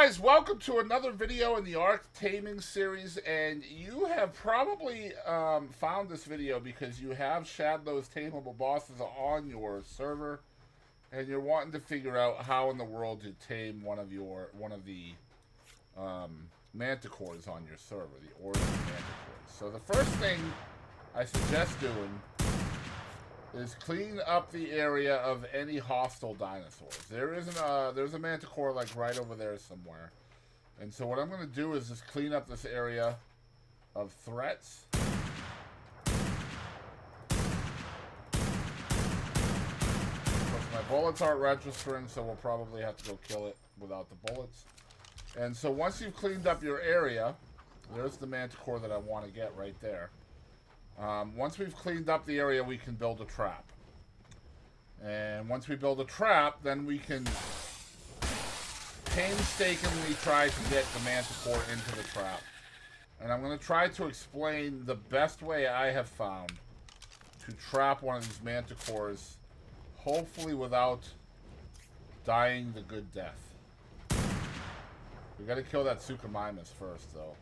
guys, welcome to another video in the Ark Taming series, and you have probably found this video because you have Shadlos' Tameable Bosses on your server, and you're wanting to figure out how in the world to tame one of the Manticores on your server, the Origin Manticores. So the first thing I suggest doing is clean up the area of any hostile dinosaurs. There's a Manticore like right over there somewhere. And so what I'm gonna do is just clean up this area of threats. Plus my bullets aren't registering, so we'll probably have to go kill it without the bullets. And so once you've cleaned up your area, there's the Manticore that I wanna get right there. Once we've cleaned up the area, we can build a trap. And once we build a trap, then we can painstakingly try to get the Manticore into the trap. And I'm going to try to explain the best way I have found to trap one of these Manticores, hopefully without dying the good death. We got to kill that Suchomimus first, though.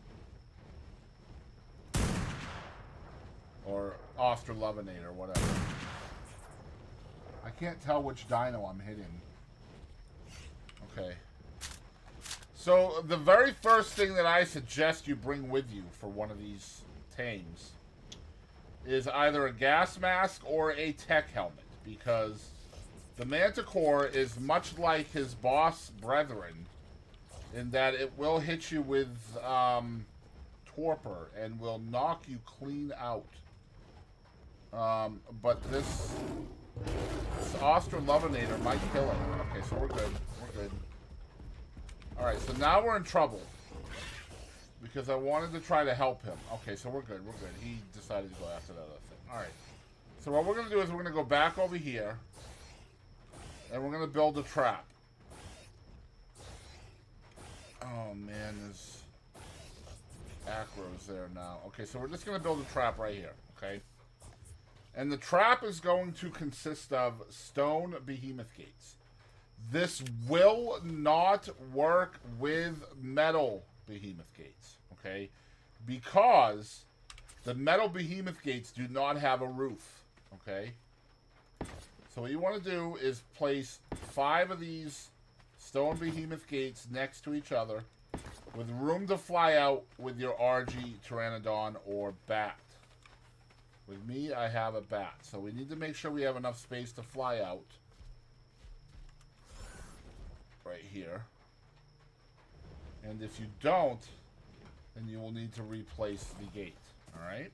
Or Osterlovenate or whatever. I can't tell which dino I'm hitting. Okay. So the very first thing that I suggest you bring with you for one of these tames is either a gas mask or a tech helmet, because the Manticore is much like his boss brethren in that it will hit you with torpor and will knock you clean out. But this Osterlovenator might kill it. Okay, so we're good. We're good. Alright, so now we're in trouble. Because I wanted to try to help him. Okay, so we're good. We're good. He decided to go after that other thing. Alright. So what we're going to do is we're going to go back over here. And we're going to build a trap. Oh, man. There's acros there now. Okay, so we're just going to build a trap right here. Okay. And the trap is going to consist of stone behemoth gates. This will not work with metal behemoth gates, okay? Because the metal behemoth gates do not have a roof, okay? So what you want to do is place 5 of these stone behemoth gates next to each other with room to fly out with your RG, Pteranodon, or Bat. With me, I have a bat, so we need to make sure we have enough space to fly out. Right here. And if you don't, then you will need to replace the gate, alright?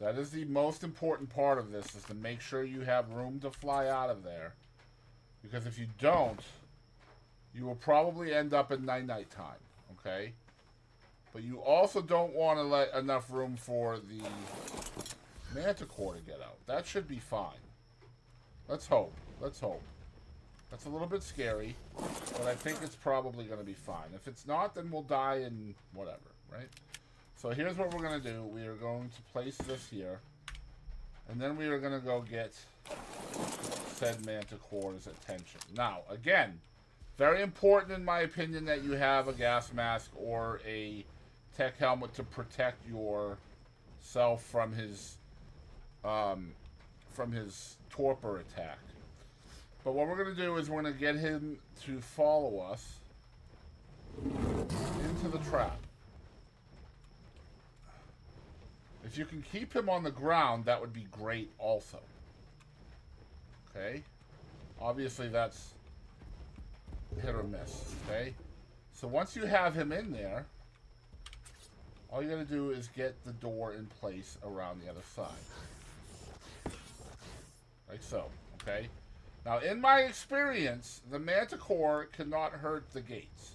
That is the most important part of this, is to make sure you have room to fly out of there. Because if you don't, you will probably end up in night-night time, okay? But you also don't want to let enough room for the Manticore to get out. That should be fine. Let's hope. Let's hope. That's a little bit scary, but I think it's probably going to be fine. If it's not, then we'll die in whatever, right? So here's what we're going to do. We are going to place this here, and then we are going to go get said Manticore's attention. Now, again, very important in my opinion that you have a gas mask or a tech helmet to protect yourself from his torpor attack. But what we're going to do is we're going to get him to follow us into the trap. If you can keep him on the ground, that would be great also. Okay? Obviously that's hit or miss, okay? So once you have him in there, all you gotta do is get the door in place around the other side. Like so, okay? Now, in my experience, the Manticore cannot hurt the gates.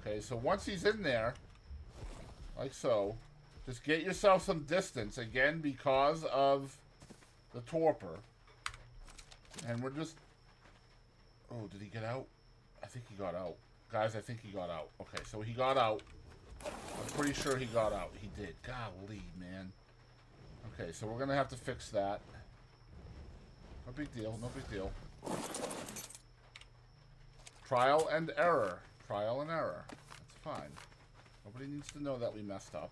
Okay, so once he's in there, like so, just get yourself some distance, again, because of the torpor. And we're just... Oh, did he get out? I think he got out. Guys, I think he got out. Okay, so he got out. I'm pretty sure he got out. He did. Golly, man. Okay, so we're going to have to fix that. No big deal. No big deal. Trial and error. Trial and error. That's fine. Nobody needs to know that we messed up.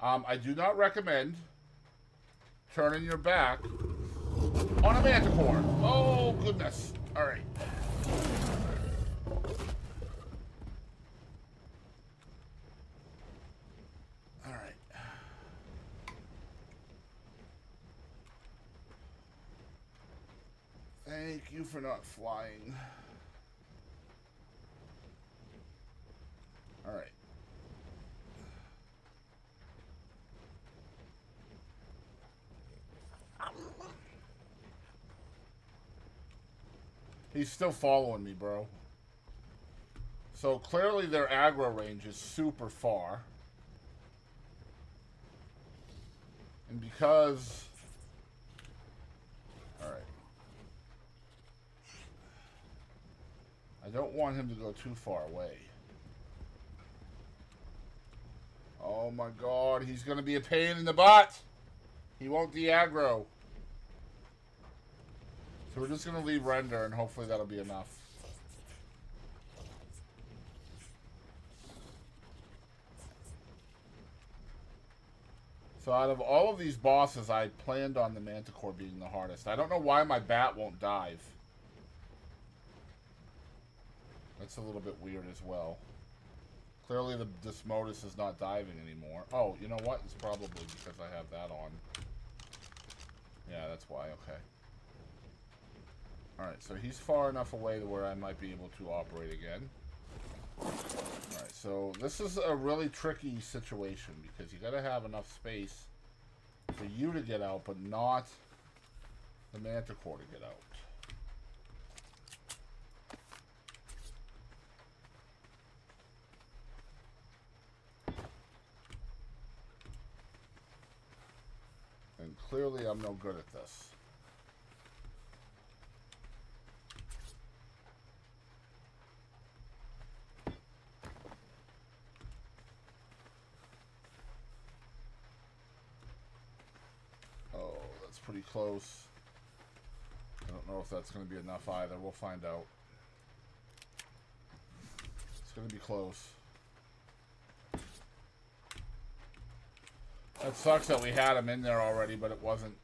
I do not recommend turning your back on a manticore. Oh, goodness. All right. All right. Thank you for not flying. All right. He's still following me, bro. So clearly their aggro range is super far. And because... Alright. I don't want him to go too far away. Oh my god, he's going to be a pain in the butt! He won't de-aggro. So we're just going to leave render, and hopefully that'll be enough. So out of all of these bosses, I planned on the Manticore being the hardest. I don't know why my bat won't dive. That's a little bit weird as well. Clearly the Desmodus is not diving anymore. Oh, you know what? It's probably because I have that on. Yeah, that's why. Okay. Alright, so he's far enough away to where I might be able to operate again. Alright, so this is a really tricky situation because you got to have enough space for you to get out, but not the Manticore to get out. And clearly I'm no good at this. Pretty close. I don't know if that's going to be enough either. We'll find out. It's going to be close. That sucks that we had him in there already, but it wasn't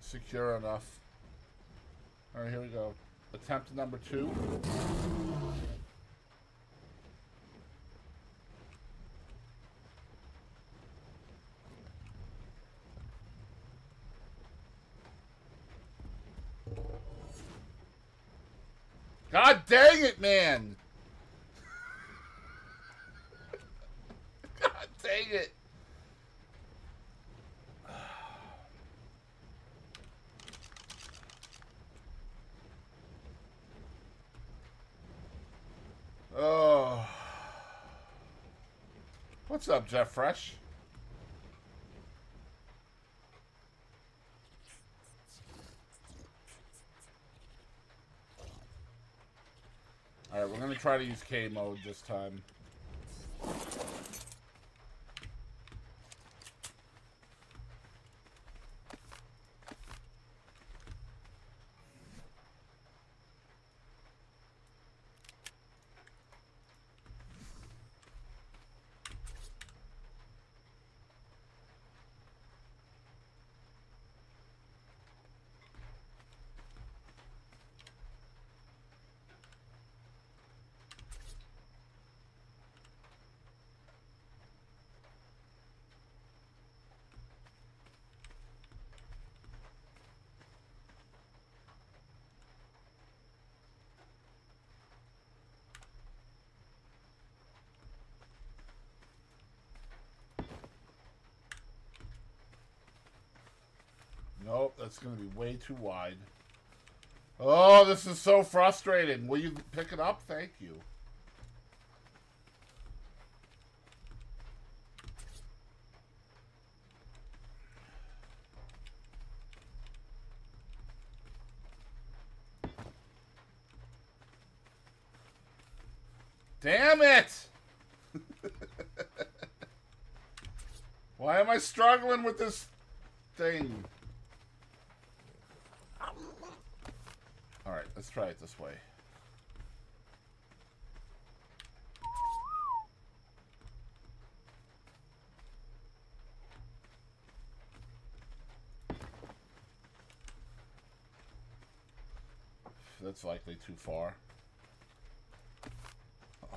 secure enough. All right, here we go. Attempt number 2. God dang it, man! God dang it! Oh. What's up, Jeff Fresh? Alright, we're gonna try to use K mode this time. Nope, that's going to be way too wide. Oh, this is so frustrating. Will you pick it up? Thank you. Damn it! Why am I struggling with this thing? Alright, let's try it this way. that's likely too far. Oh my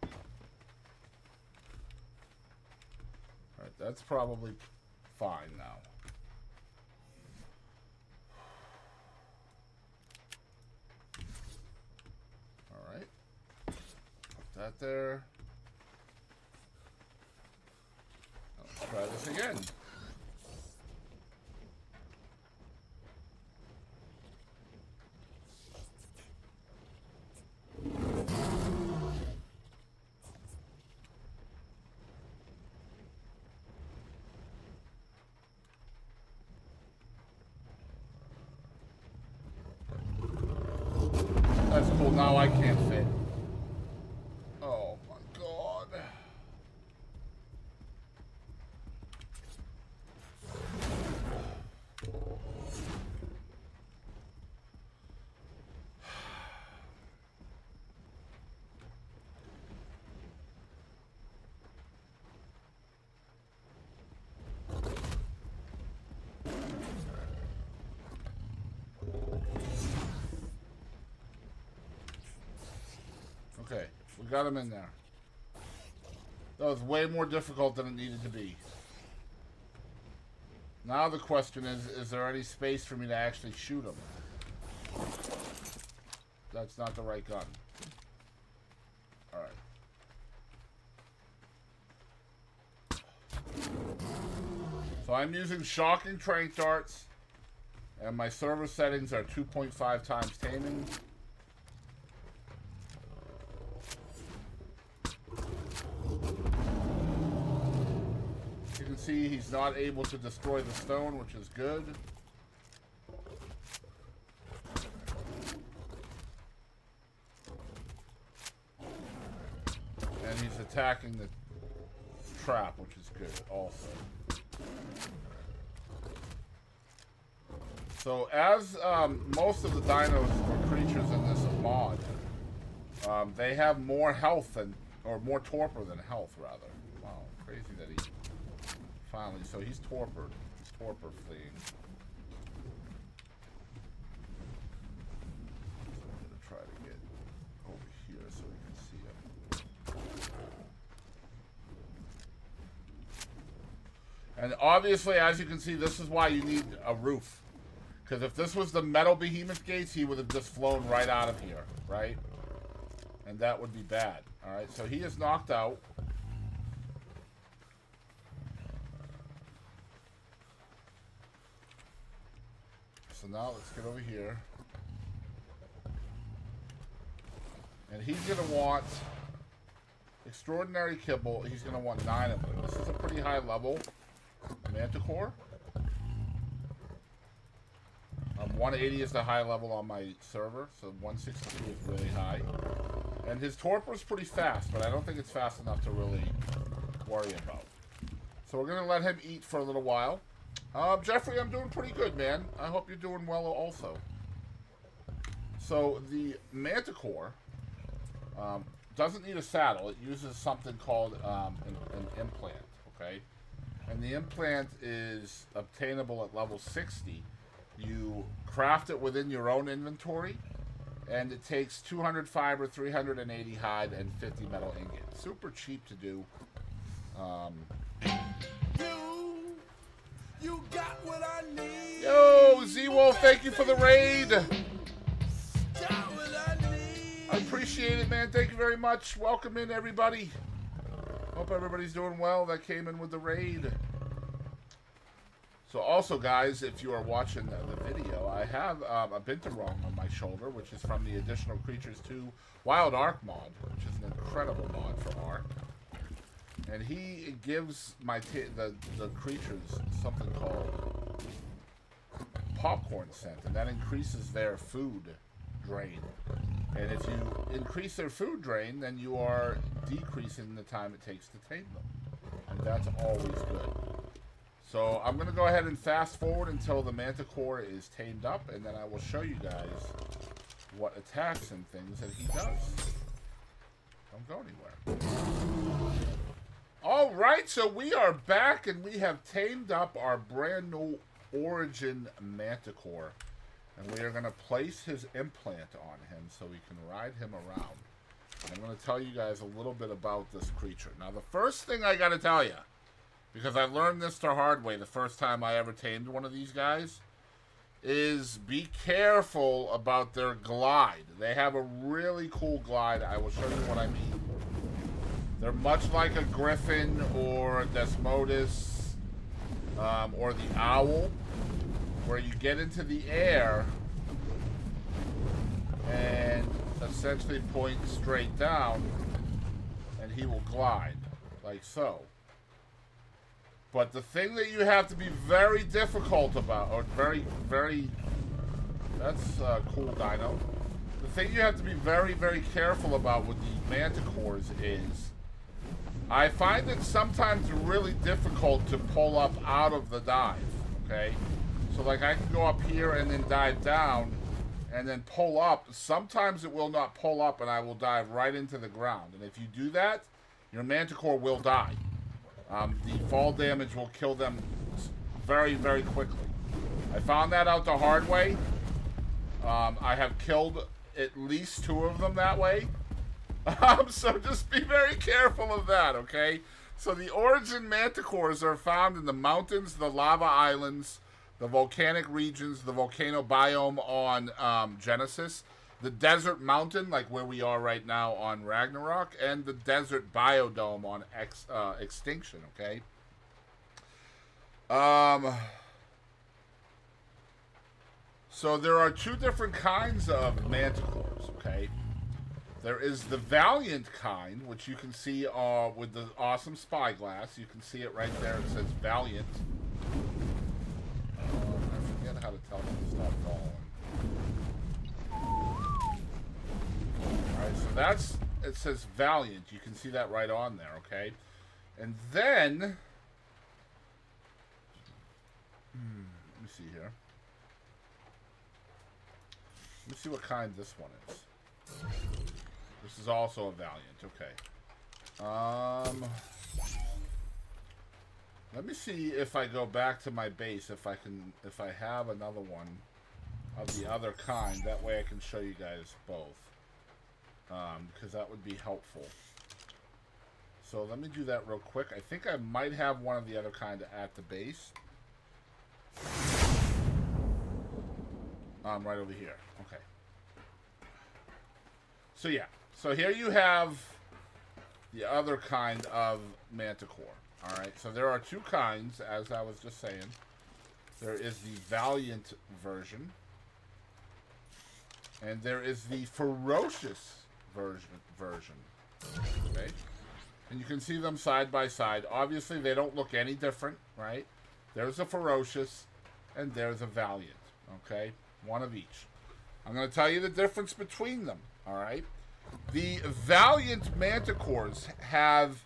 god. Alright, that's probably fine now. That there. Let's try this again. That's cool. Now I can't fit. Okay, we got him in there. That was way more difficult than it needed to be. Now the question is there any space for me to actually shoot him? That's not the right gun. Alright. So I'm using shocking tranq darts, and my server settings are 2.5 times taming. See, he's not able to destroy the stone, which is good. And he's attacking the trap, which is good also. So as most of the dinos or creatures in this mod, they have more health than, or more torpor than health, rather. Wow, crazy that he... Finally, so he's torpored. He's torpor fleeing. So I'm gonna try to get over here so we can see him. And obviously, as you can see, this is why you need a roof. Because if this was the metal behemoth gates, he would have just flown right out of here, right? And that would be bad. All right, so he is knocked out. So now let's get over here. And he's gonna want extraordinary kibble. He's gonna want 9 of them. This is a pretty high level manticore. 180 is the high level on my server, so 162 is really high. And his torpor is pretty fast, but I don't think it's fast enough to really worry about. So we're gonna let him eat for a little while. Jeffrey, I'm doing pretty good, man. I hope you're doing well also. So the Manticore doesn't need a saddle. It uses something called an implant, okay? And the implant is obtainable at level 60. You craft it within your own inventory, and it takes 200 fiber, 380 hide, and 50 metal ingots. Super cheap to do. You got what I need. Yo, Z-Wolf, thank you for the raid. I appreciate it, man. Thank you very much. Welcome in, everybody. Hope everybody's doing well that came in with the raid. So also, guys, if you are watching the video, I have a Binturong on my shoulder, which is from the Additional Creatures 2 Wild Ark mod, which is an incredible mod for Ark. And he gives my the creatures something called popcorn scent, and that increases their food drain. And if you increase their food drain, then you are decreasing the time it takes to tame them. And that's always good. So I'm going to go ahead and fast forward until the Manticore is tamed up, and then I will show you guys what attacks and things that he does. Don't go anywhere. All right, so we are back, and we have tamed up our brand new Origin Manticore. And we are going to place his implant on him so we can ride him around. I'm going to tell you guys a little bit about this creature. Now, the first thing I got to tell you, because I learned this the hard way the first time I ever tamed one of these guys, is be careful about their glide. They have a really cool glide. I will show you what I mean. They're much like a griffin or a Desmodus or the owl, where you get into the air and essentially point straight down, and he will glide, like so. But the thing that you have to be very difficult about, or very, that's a cool dino. The thing you have to be very careful about with the Manticores is, I find it sometimes really difficult to pull up out of the dive, okay? So like I can go up here and then dive down and then pull up. Sometimes it will not pull up and I will dive right into the ground. And if you do that, your Manticore will die. The fall damage will kill them very quickly. I found that out the hard way. I have killed at least 2 of them that way. So just be very careful of that, okay? So the Origin Manticores are found in the mountains, the lava islands, the volcanic regions, the volcano biome on Genesis, the desert mountain, like where we are right now on Ragnarok, and the desert biodome on Extinction, okay? So there are 2 different kinds of Manticores, okay? There is the Valiant kind, which you can see with the awesome spyglass. You can see it right there. It says Valiant. I forget how to tell them to stop calling. Alright, so that's, it says Valiant. You can see that right on there, okay? And then, let me see here. Let me see what kind this one is. This is also a Valiant, okay. Let me see if I go back to my base, if I have another one of the other kind. That way I can show you guys both, because that would be helpful. So let me do that real quick. I think I might have one of the other kind at the base. Right over here. Okay. So yeah. So here you have the other kind of Manticore. Alright, so there are 2 kinds, as I was just saying. There is the Valiant version, and there is the Ferocious version. Okay? And you can see them side by side. Obviously, they don't look any different, right? There's a Ferocious, and there's a Valiant. Okay? One of each. I'm going to tell you the difference between them, alright? The Valiant Manticores have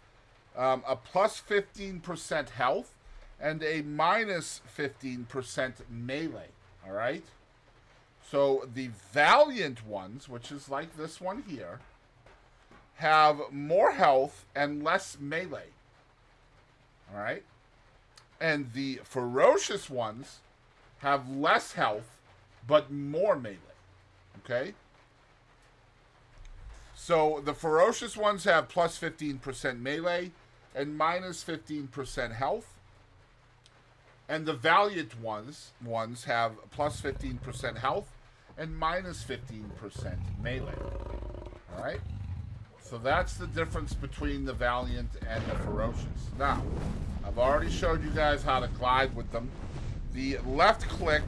a plus 15% health and a minus 15% melee. All right. So the Valiant ones, which is like this one here, have more health and less melee. All right. And the Ferocious ones have less health, but more melee. Okay. So the Ferocious ones have plus 15% melee and minus 15% health. And the Valiant ones have plus 15% health and minus 15% melee. Alright? So that's the difference between the Valiant and the Ferocious. Now, I've already showed you guys how to glide with them. The left click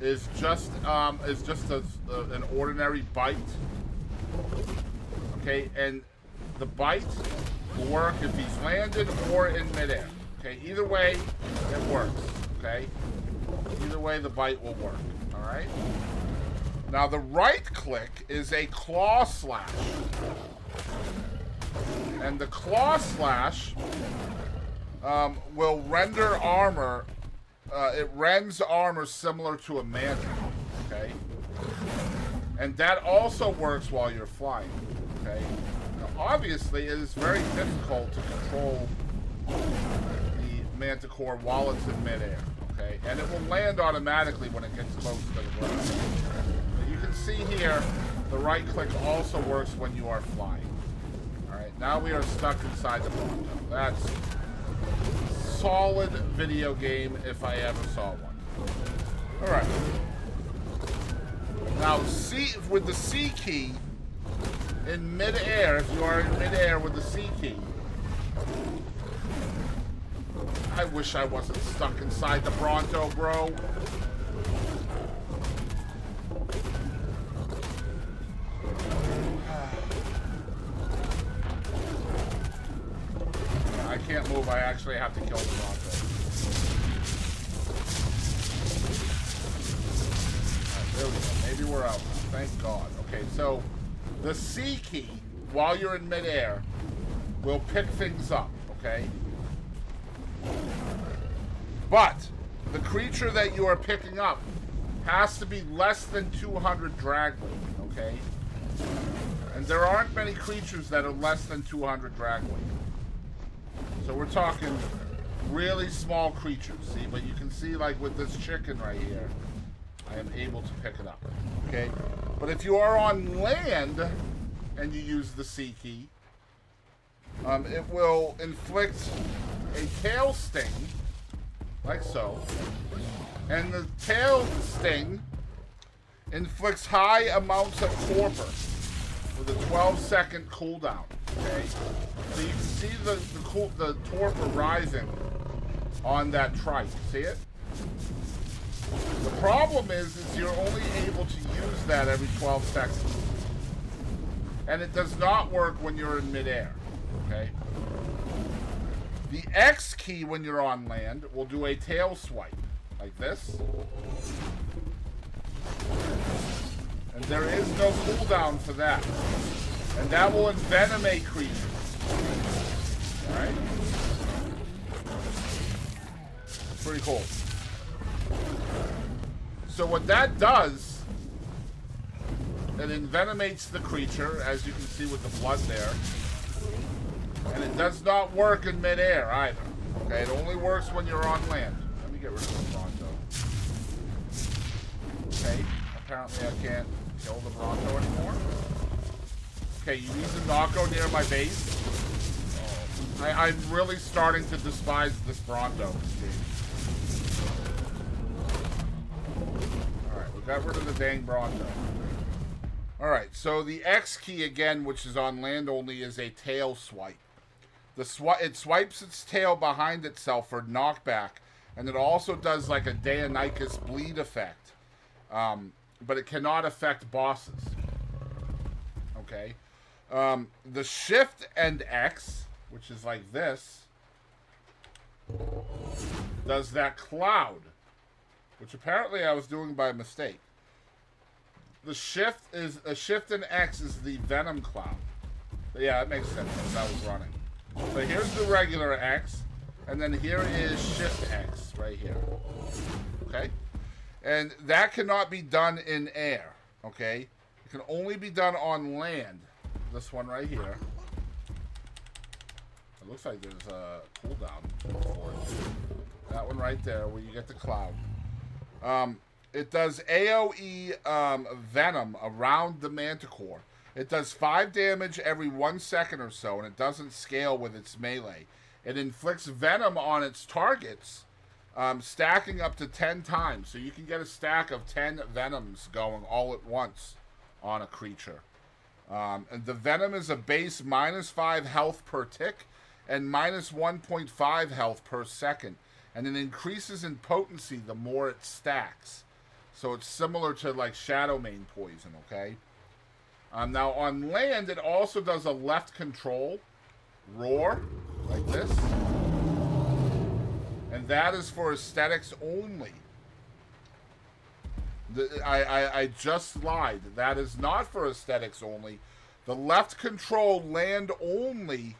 is just an ordinary bite. Okay, and the bite will work if he's landed or in midair. Okay, either way, it works. Okay, either way, the bite will work. All right. Now the right click is a claw slash, and the claw slash will render armor. It rends armor similar to a mantle, okay? And that also works while you're flying, okay? Now, obviously, it is very difficult to control the Manticore while it's in midair, okay? And it will land automatically when it gets close to the ground. Now, you can see here, the right click also works when you are flying. All right, now we are stuck inside the pond. That's solid video game if I ever saw one. All right. Now, C with the C key in midair. If you are in midair with the C key, I wish I wasn't stuck inside the Bronto, bro. Can't move, I actually have to kill the Bronco. Right, there we go. Maybe we're out. Thank God. Okay, so the C key, while you're in midair, will pick things up, okay? But the creature that you are picking up has to be less than 200 dragweight, okay? And there aren't many creatures that are less than 200 dragweight. So we're talking really small creatures, see? But you can see, like, with this chicken right here, I am able to pick it up, okay? But if you are on land and you use the C key, it will inflict a tail sting, like so. And the tail sting inflicts high amounts of torpor with a 12-second cooldown. Okay, so you can see the torpor rising on that trike. See it? The problem is you're only able to use that every 12 seconds, and it does not work when you're in midair. Okay. The X key when you're on land will do a tail swipe like this, and there is no cooldown for that. And that will envenom a creature. Alright? Pretty cool. So what that does, it envenomates the creature, as you can see with the blood there. And it does not work in midair either. Okay, it only works when you're on land. Let me get rid of the Bronto. Okay, apparently I can't kill the Bronto anymore. Okay, you need to not go near my base. I'm really starting to despise this Bronto. Alright, we got rid of the dang Bronto. Alright, so the X key again, which is on land only, is a tail swipe. It swipes its tail behind itself for knockback, and it also does like a Deinonychus bleed effect. But it cannot affect bosses. Okay. The shift and X, which is like this, does that cloud, which apparently I was doing by mistake. The shift is a shift and X is the venom cloud. But yeah, it makes sense because I was running. So here's the regular X, and then here is shift X right here. Okay, and that cannot be done in air. Okay, it can only be done on land. This one right here. It looks like there's a cooldown for it. That one right there where you get the cloud. It does AoE venom around the Manticore. It does 5 damage every 1 second or so, and it doesn't scale with its melee. It inflicts venom on its targets, stacking up to 10 times. So you can get a stack of 10 venoms going all at once on a creature. And the venom is a base -5 health per tick and -1.5 health per second. And it increases in potency the more it stacks. So it's similar to like Shadow Mane poison, okay? Now on land, it also does a left control roar, like this. And that is for aesthetics only. I just lied. That is not for aesthetics only. The left control land only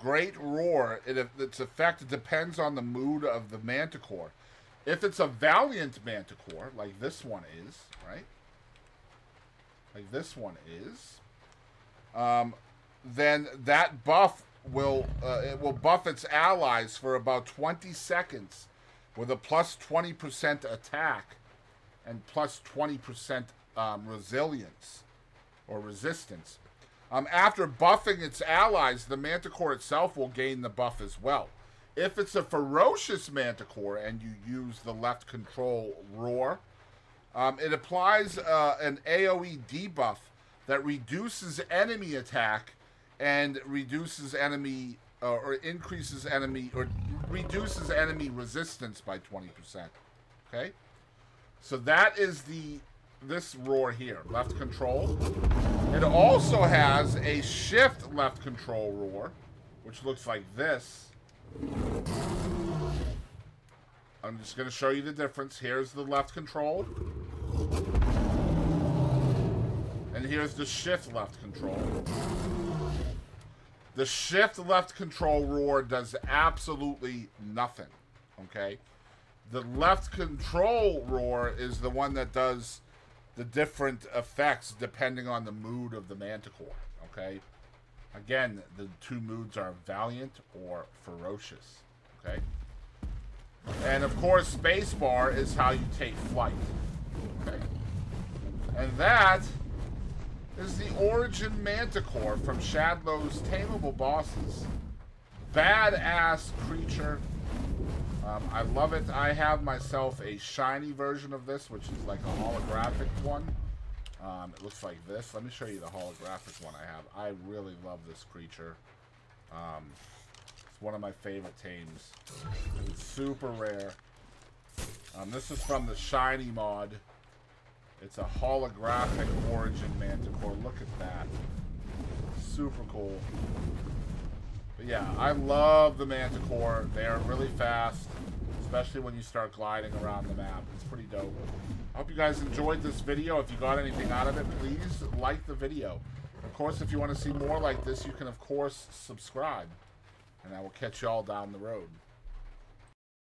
Great Roar, its effect depends on the mood of the Manticore. If it's a Valiant Manticore, like this one is, right? Like this one is, then that buff will it will buff its allies for about 20 seconds with a plus 20% attack and plus 20% resilience or resistance. After buffing its allies, the Manticore itself will gain the buff as well. If it's a ferocious Manticore and you use the left control roar, it applies an AoE debuff that reduces enemy attack and reduces enemy or increases enemy or reduces enemy resistance by 20%. Okay, so that is this roar here, left control. It also has a shift left control roar, which looks like this. I'm just going to show you the difference. Here's the left control. And here's the shift left control. The shift left control roar does absolutely nothing, okay? The left control roar is the one that does the different effects depending on the mood of the Manticore, okay? Again, the two moods are Valiant or Ferocious, okay? And of course, spacebar is how you take flight, okay? And that is the Origin Manticore from Shadlos' Tameable Bosses. Badass creature. I love it. I have myself a shiny version of this, which is like a holographic one. It looks like this. Let me show you the holographic one I have. I really love this creature. It's one of my favorite tames. It's super rare. This is from the shiny mod. It's a holographic Origin Manticore. Look at that. Super cool. But yeah, I love the Manticore. They are really fast, especially when you start gliding around the map. It's pretty dope. I hope you guys enjoyed this video. If you got anything out of it, please like the video. Of course, if you want to see more like this, you can, of course, subscribe. And I will catch you all down the road.